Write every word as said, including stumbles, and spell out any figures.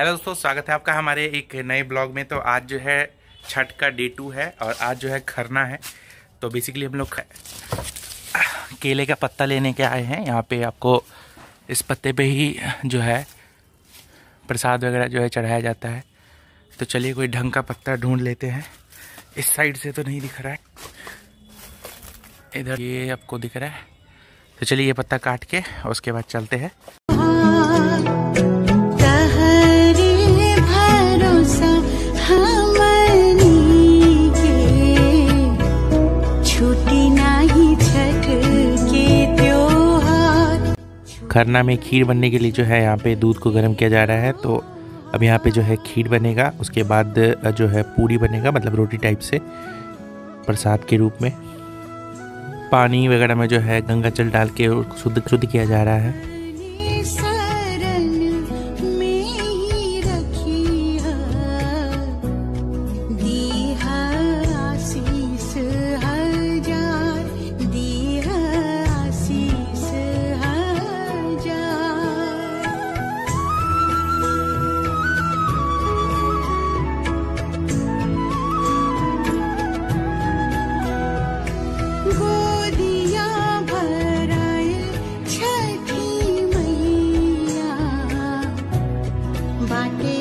Hello दोस्तों, स्वागत है आपका हमारे एक नए ब्लॉग में। तो आज जो है छठ का डे टू है और आज जो है खरना है। तो बेसिकली हम लोग केले का पत्ता लेने के आए हैं। यहाँ पे आपको इस पत्ते पे ही जो है प्रसाद वगैरह जो है चढ़ाया जाता है। तो चलिए कोई ढंग का पत्ता ढूंढ लेते हैं। इस साइड से तो नहीं दिख रहा है, इधर ये आपको दिख रहा है। तो चलिए ये पत्ता काट के और उसके बाद चलते हैं। खरना में खीर बनने के लिए जो है यहाँ पे दूध को गर्म किया जा रहा है। तो अब यहाँ पे जो है खीर बनेगा, उसके बाद जो है पूरी बनेगा, मतलब रोटी टाइप से प्रसाद के रूप में। पानी वगैरह में जो है गंगा जल डाल के शुद्ध शुद्ध किया जा रहा है। बाकी